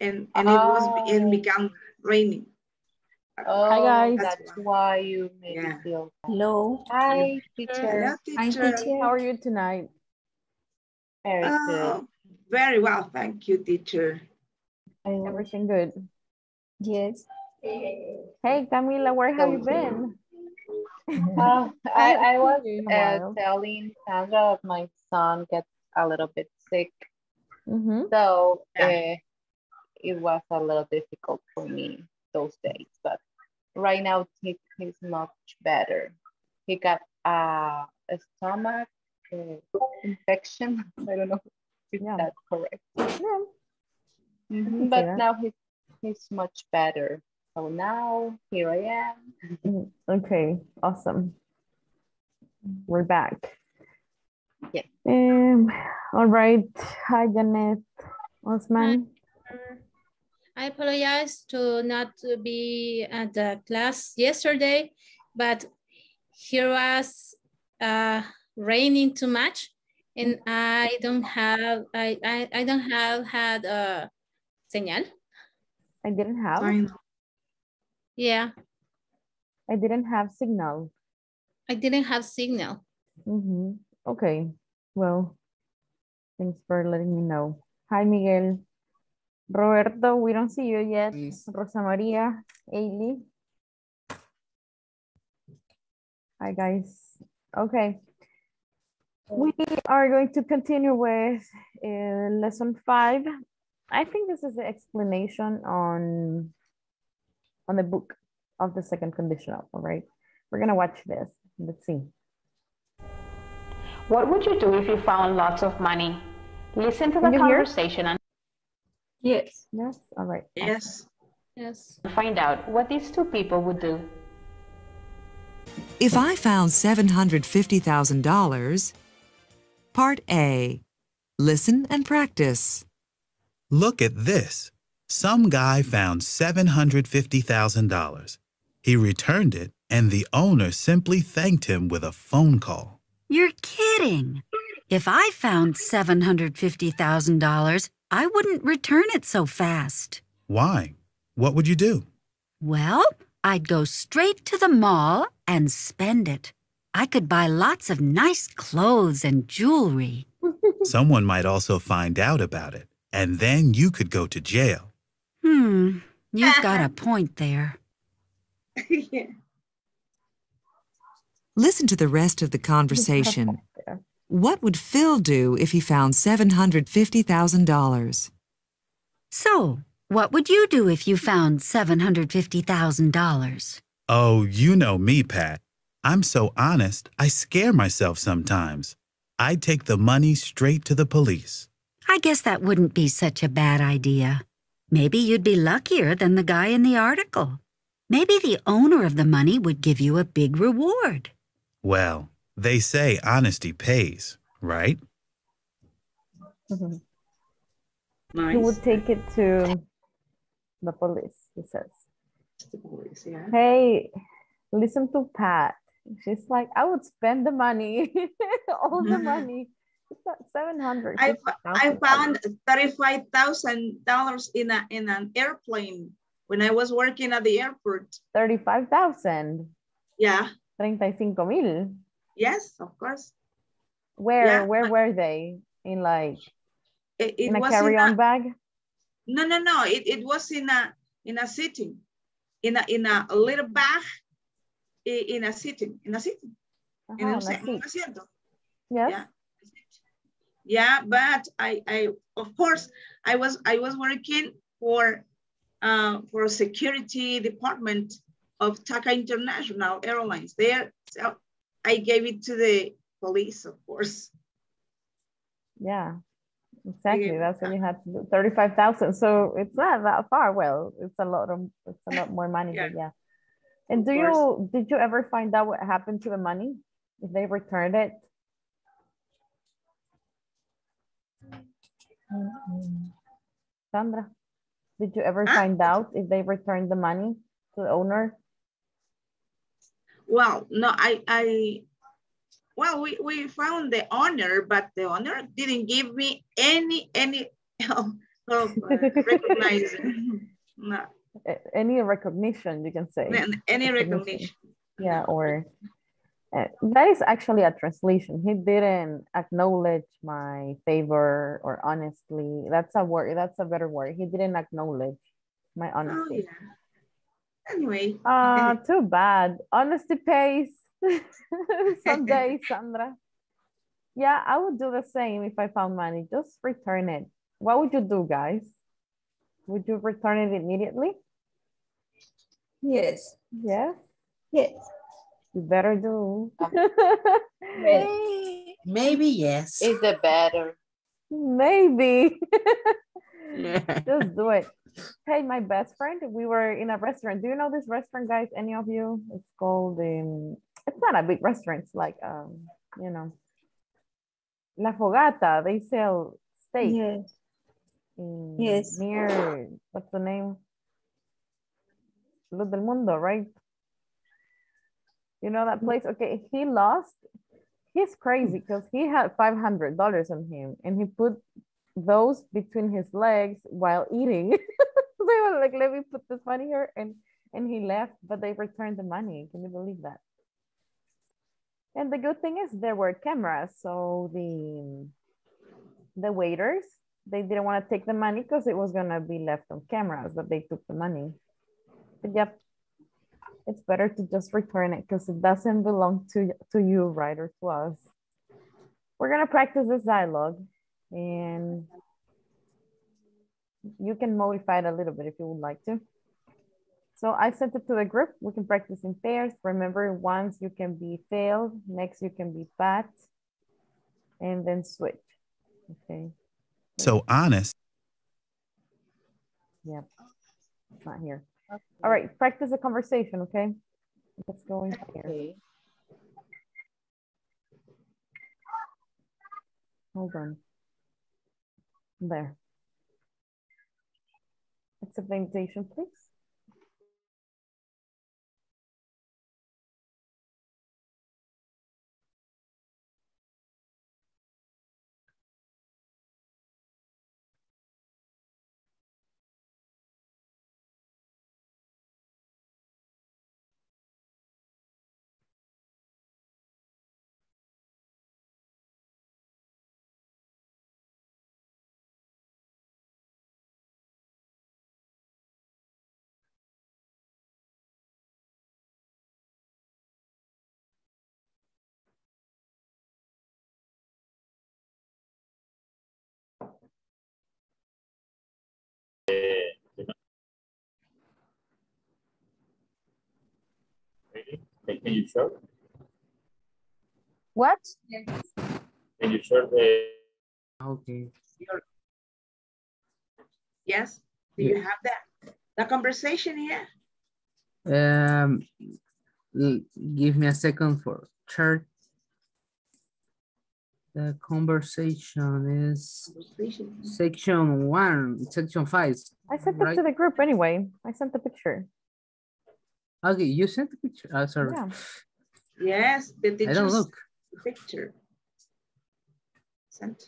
and it was and began raining. Oh, hi guys. That's why you made me feel bad. Hello. Hi, teacher. Hello, teacher. Hi, teacher. How are you tonight? Very good. Very well, thank you, teacher. Everything good? Yes. Hey, Camila, where have you been? I was telling Sandra that my son gets a little bit sick. Mm-hmm. So it was a little difficult for me those days. But right now, he's much better. He got a stomach infection. I don't know if that's correct. Yeah. Mm-hmm. But now he's much better. So now here I am. Okay, awesome. We're back. Yeah. All right. Hi, Jeanette Osman. I apologize to not be at the class yesterday, but here was raining too much, and I don't have I don't have had a signal. I didn't have. Yeah. I didn't have signal. I didn't have signal. Mm-hmm. Okay. Well, thanks for letting me know. Hi, Miguel. Roberto, we don't see you yet. Yes. Rosa Maria Ailey. Hi, guys. Okay. We are going to continue with lesson 5. I think this is the explanation on the book of the second conditional, all right? We're gonna watch this, let's see. What would you do if you found lots of money? Listen to the conversation and yes. Yes, all right. Yes. Yes. Find out what these two people would do. If I found $750,000, part A, listen and practice. Look at this. Some guy found $750,000. He returned it, and the owner simply thanked him with a phone call. You're kidding. If I found $750,000, I wouldn't return it so fast. Why? What would you do? Well, I'd go straight to the mall and spend it. I could buy lots of nice clothes and jewelry. Someone might also find out about it, and then you could go to jail. Hmm, you've got a point there. Yeah. Listen to the rest of the conversation. What would Phil do if he found $750,000? So, what would you do if you found $750,000? Oh, you know me, Pat. I'm so honest, I scare myself sometimes. I'd take the money straight to the police. I guess that wouldn't be such a bad idea. Maybe you'd be luckier than the guy in the article. Maybe the owner of the money would give you a big reward. Well, they say honesty pays, right? Mm-hmm. Nice. He would take it to the police, he says. The police, yeah. Hey, listen to Pat. She's like, I would spend the money, all the money. It's at $700. I found $35,000 in an airplane when I was working at the airport. 35,000. Yeah. 35,000. Yes, of course. Where were they? In like in a carry-on bag? No. It was in a sitting, in a little bag, in a sitting. Uh-huh, in a seat. Yes. Yeah. Yeah, but I of course I was working for security department of TACA International Airlines there, so I gave it to the police, of course. Yeah, exactly. That's what you had to do. 35,000. So it's not that far. Well, it's a lot more money. Yeah. But yeah. And did you ever find out what happened to the money if they returned it? Sandra, did you ever find out if they returned the money to the owner? Well, no, we found the owner, but the owner didn't give me any of recognizing. No. Any recognition, you can say. Any recognition. Yeah, or that is actually a translation. He didn't acknowledge my favor or honestly. That's a word. That's a better word. He didn't acknowledge my honesty. Oh, yeah. Anyway. Too bad. Honesty pays some days, Sandra. Yeah, I would do the same if I found money. Just return it. What would you do, guys? Would you return it immediately? Yes. Yes? Yes. You better do. Maybe yes. Is it better? Maybe. Yeah. Just do it. Hey, my best friend, we were in a restaurant. Do you know this restaurant, guys? Any of you? It's called, it's not a big restaurant. It's like, you know, La Fogata, they sell steak. Yes. Yes. Near, what's the name? Del Mundo, right? You know that place? Okay, he lost. He's crazy because he had $500 on him and he put those between his legs while eating. They were like, let me put this money here. And he left, but they returned the money. Can you believe that? And the good thing is there were cameras, so the waiters, they didn't want to take the money because it was going to be left on cameras, but they took the money. But yep, it's better to just return it because it doesn't belong to you, right, or to us. We're going to practice this dialogue, and you can modify it a little bit if you would like to. So I sent it to the group. We can practice in pairs. Remember, once you can be Phil, next you can be Pat, and then switch. Okay. So honest. Yep. Not here. Okay. All right. Practice the conversation. Okay. Let's go in here. Okay. Hold on. There. Accept the invitation, please. Can you show? What? Yes. Can you show the... Okay. Yes. Do you have that? The conversation here? Give me a second for chart. The conversation is section 1, section 5. I sent it to the group anyway. I sent the picture. Okay, you sent the picture. Oh, sorry. Yeah. Yes, the teacher. I don't look. Picture. Sent.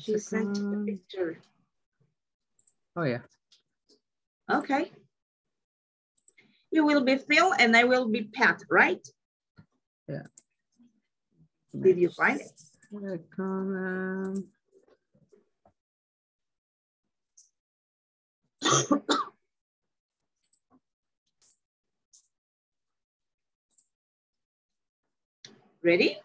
She sent the picture. Oh yeah. Okay. You will be Phil and I will be Pat, right? Yeah. Did you find it? Ready?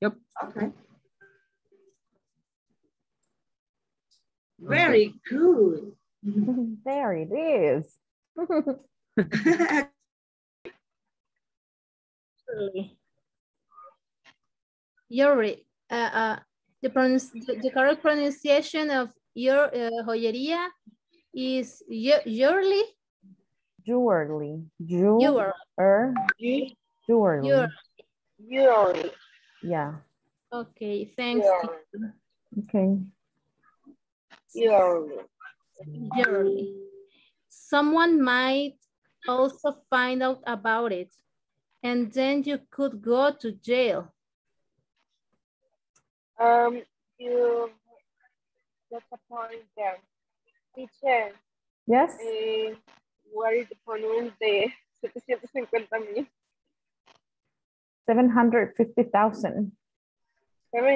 Yep. Okay. Very good. There it is. Yuri, the correct pronunciation of your joyería is yearly. Jewelry. Jewelry. Jewelry. Yeah. Okay, thanks. Okay. Jewelry. Someone might also find out about it. and then you could go to jail. You got a point there. Teacher. Yes. What is the problem de 750,000? 750,000.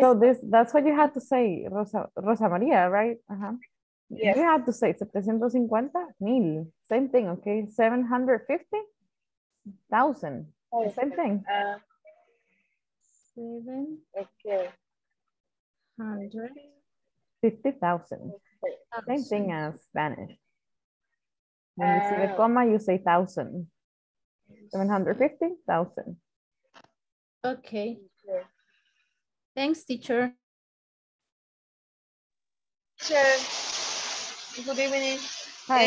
So that's what you had to say, Rosa Maria, right? Uh-huh. Yes. You had to say 750,000. Same thing, okay? 750,000. Oh, same thing. Okay. 150,000. Same thing as Spanish. When you see the comma, you say thousand. 750,000. Okay. Thanks, teacher. Teacher, good evening. Hi.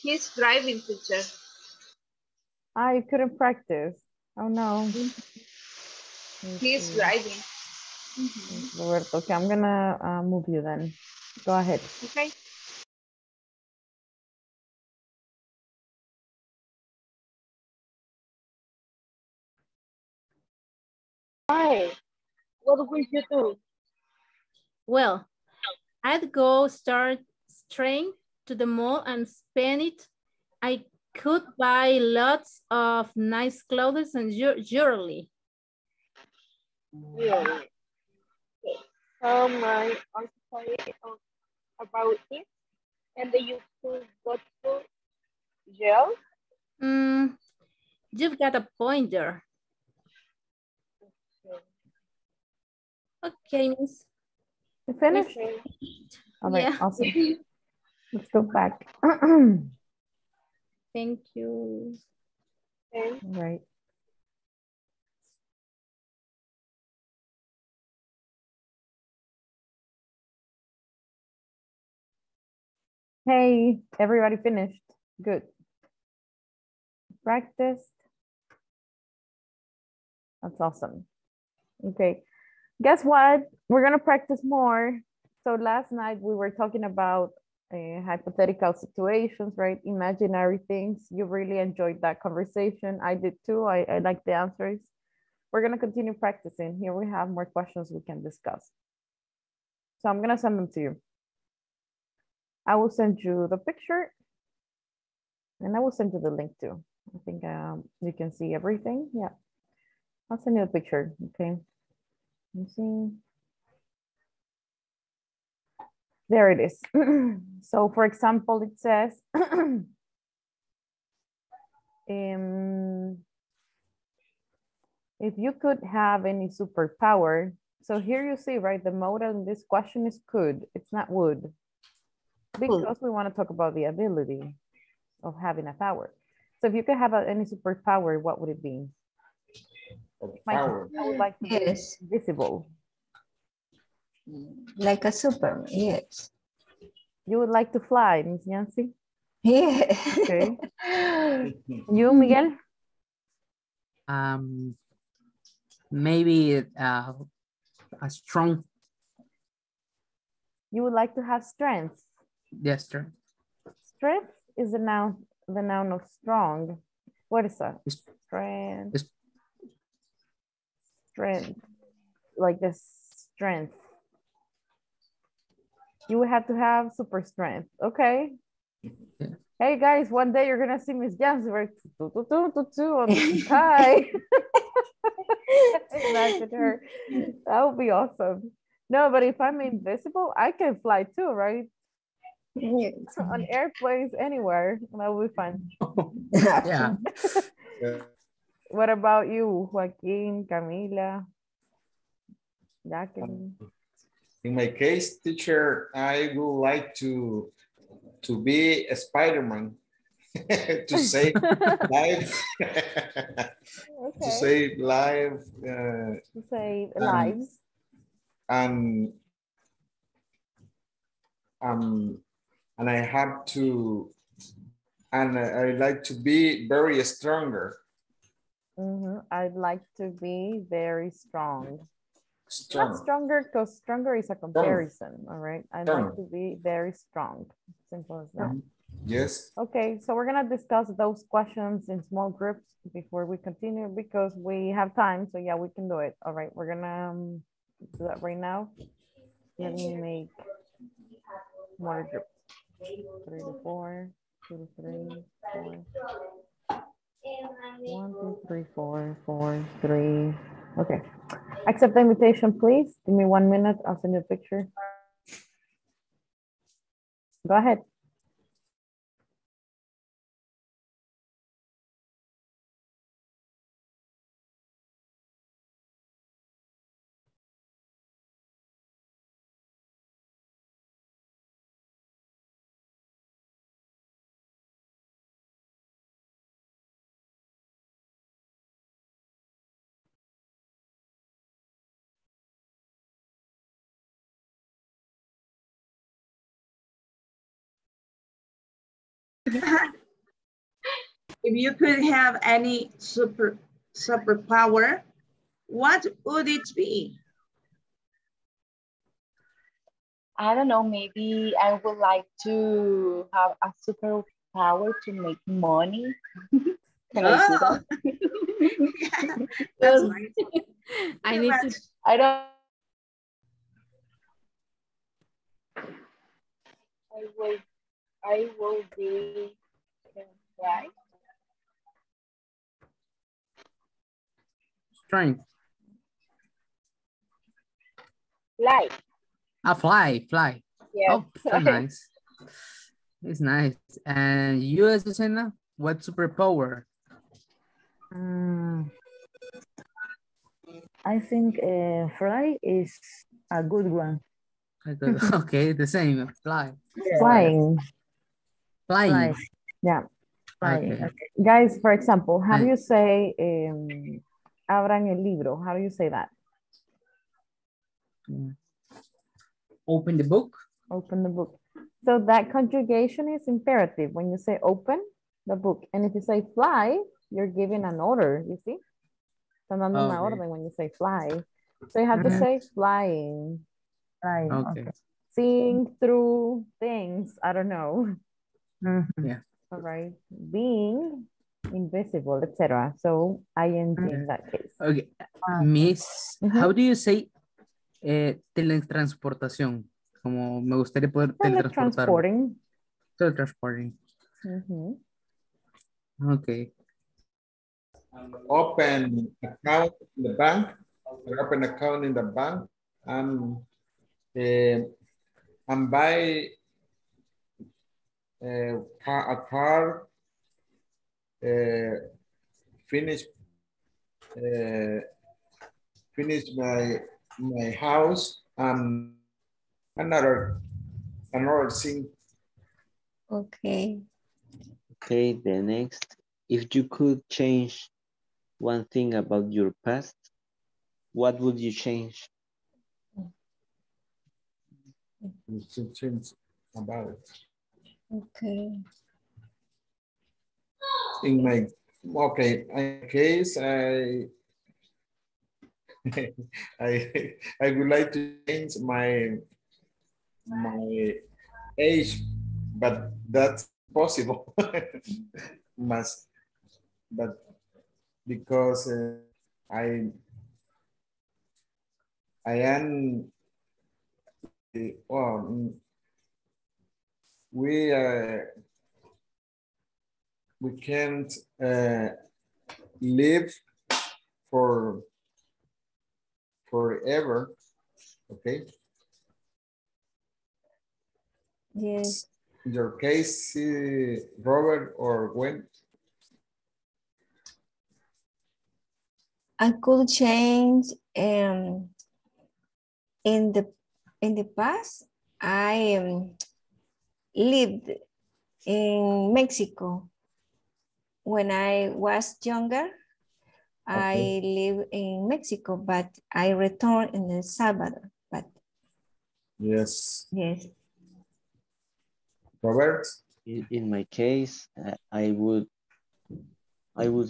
He's driving, teacher. I couldn't practice. Oh no. He's driving. Mm-hmm. Roberto, okay, I'm gonna move you then. Go ahead. Okay. Hi. What would you do? Well, I'd go start straying to the mall and spend it. I could buy lots of nice clothes and jewelry. Yeah. I also thought about it, and then you could go to jail. You've got a point there. Okay, miss. You finished? Okay. All right, yeah. Awesome. Let's go back. Thank you. Okay. All right. Hey, everybody finished. Good. Practiced. That's awesome. Okay. Guess what? We're going to practice more. So last night we were talking about hypothetical situations, right? Imaginary things. You really enjoyed that conversation. I did too. I like the answers. We're going to continue practicing. Here we have more questions we can discuss. So I'm going to send them to you. I will send you the picture and I will send you the link too. I think you can see everything. Yeah, I'll send you the picture, okay? You see, there it is. So for example, it says, if you could have any superpower. So here you see, right, the mode in this question is could, it's not would. Because we want to talk about the ability of having a power. So if you could have any superpower, what would it be? Power. I would like to be invisible. Like a Superman, yes. You would like to fly, Miss Nancy? Yeah. Okay. You, Miguel? Maybe a strong. You would like to have strength? Yes, sir. Strength is the noun of strong. What is that? Strength. Strength. Like the strength. You would have to have super strength. Okay. Yeah. Hey guys, one day you're gonna see Miss Jansworth. Hi. Imagine her. That would be awesome. No, but if I'm invisible, I can fly too, right? Yes. On airplanes, anywhere, that would be fun. Yeah. What about you, Joaquin, Camila, Joaquin? In my case, teacher, I would like to be a Spider-Man to save life. Okay. To save life. To save lives. And I have to, and I'd like to be very stronger. Mm-hmm. I'd like to be very strong. Strong. Not stronger, because stronger is a comparison, all right? I'd like to be very strong, simple as that. Yes. Okay, so we're going to discuss those questions in small groups before we continue because we have time. So yeah, we can do it. All right, we're going to do that right now. Let me make more groups. 3 to 4, 2 to 3, 4. 1, 2, 3, 4, 4, 3. Okay. Accept the invitation, please. Give me 1 minute. I'll send you a picture. Go ahead. If you could have any superpower, what would it be? I don't know, maybe I would like to have a superpower to make money. Can I do that? Yeah, that's nice. I need to, I don't. I will be right. Strength. Fly. A fly. Yeah. Oh, that's nice. It's nice. And you, Azucena, what superpower? I think fly is a good one. Okay, the same. Fly. Yeah. Flying. Flying. Yeah. Flying. Okay. Okay. Guys, for example, how do you say abran el libro? How do you say that? Yeah. Open the book. Open the book. So that conjugation is imperative. When you say open the book, and if you say fly, you're giving an order, you see? Están dando una orden when you say fly. So you have to say flying. Flying. Okay. Seeing through things, I don't know. Yeah. All right. Being invisible, etc. So ING in that case. Okay. Miss, how do you say teletransportación? Como me gustaría poder teletransportar. Teletransporting. Okay. Open account in the bank. Open account in the bank. And buy a car, finish my house, another thing. Okay. Okay, the next. If you could change one thing about your past, what would you change? You should change about it. Okay. In my case, I would like to change my age, but that's possible. But because I am we can't live for forever, okay? Yes. In your case, Robert or Gwen? I could change in the past. I lived in Mexico. When I was younger, I lived in Mexico, but I returned in El Salvador. But yes. Yes. Robert? In my case, I would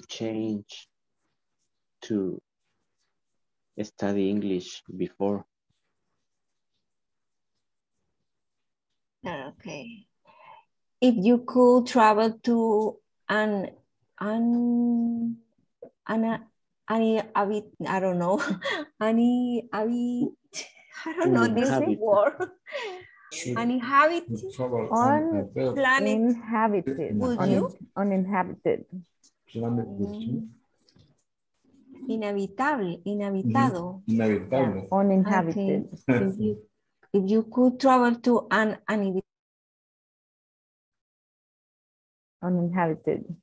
change to study English before. Okay. if you could travel to if you could travel to an uninhabited